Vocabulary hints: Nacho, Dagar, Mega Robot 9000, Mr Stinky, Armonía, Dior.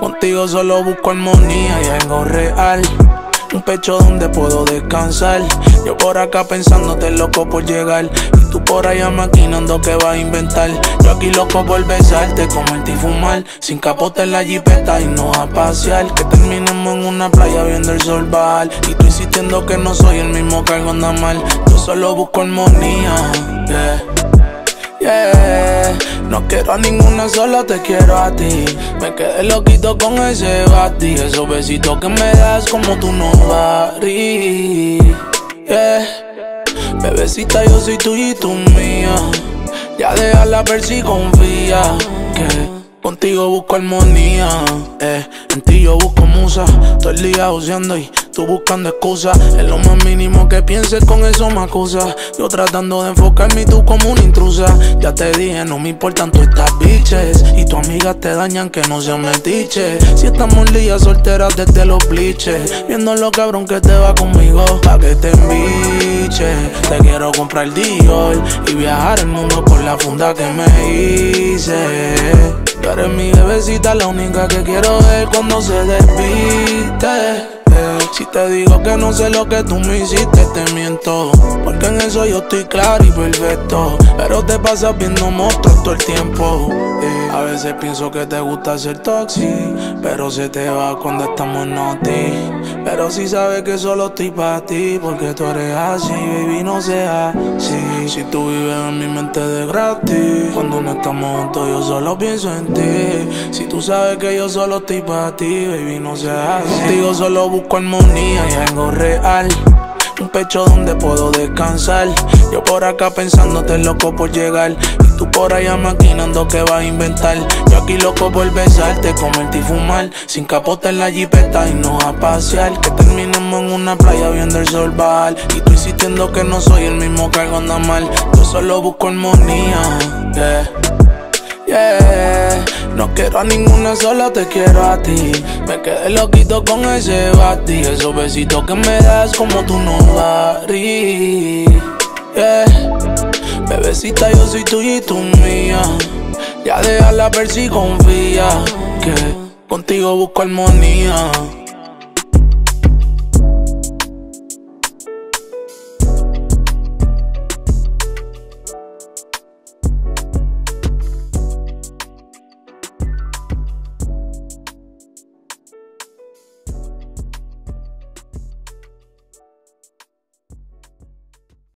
Contigo solo busco armonía y algo real, un pecho donde puedo descansar. Yo por acá pensándote loco por llegar, y tú por allá maquinando que vas a inventar. Yo aquí loco por besarte, comerte y fumar, sin capote en la jipeta y no a pasear. Que terminemos en una playa viendo el sol bajar, y tú insistiendo que no soy el mismo que algo anda mal. Yo solo busco armonía, yeah. Yeah. No quiero a ninguna sola, te quiero a ti. Me quedé loquito con ese bati, esos besitos que me das como tú no parí. Yeah. Bebecita, yo soy tuya y tú mía. Ya déjala ver si confía, que contigo busco armonía, en ti yo busco musa. Todo el día joseando y tú buscando excusas. Es lo más mínimo que pienses, con eso me acusas. Yo tratando de enfocarme y tú como una intrusa. Ya te dije, no me importan todas estas bitches, y tus amigas te dañan, que no sean metiches. Si estamos lías solteras desde los bleachers, viendo lo cabrón que te va conmigo, pa' que te embiche. Te quiero comprar Dior y viajar el mundo por la funda que me hice. Tú eres mi bebecita, la única que quiero ver cuando se despiste. Si te digo que no sé lo que tú me hiciste, te miento, porque en eso yo estoy claro y perfecto. Pero te pasas viendo monstruos todo el tiempo. A veces pienso que te gusta ser toxic, pero se te va cuando estamos naughty. Pero si sí sabes que solo estoy para ti, porque tú eres así, baby, no seas así. Si tú vives en mi mente de gratis, cuando no estamos juntos yo solo pienso en ti. Si tú sabes que yo solo estoy para ti, baby, no seas así. Contigo solo busco armonía y algo real, un pecho donde puedo descansar. Yo por acá pensándote loco por llegar, y tú por allá maquinando que vas a inventar. Yo aquí loco por besarte, comerte y fumar, sin capote en la jipeta y no a pasear. Que terminemos en una playa viendo el sol bajar, y tú insistiendo que no soy el mismo que algo anda mal. Yo solo busco armonía, yeah, yeah. No quiero a ninguna sola, te quiero a ti. Me quedé loquito con ese bati, esos besitos que me das como tú no parí. Yeah. Bebecita, yo soy tuya y tú mía. Ya déjala ver si confía, que contigo busco armonía.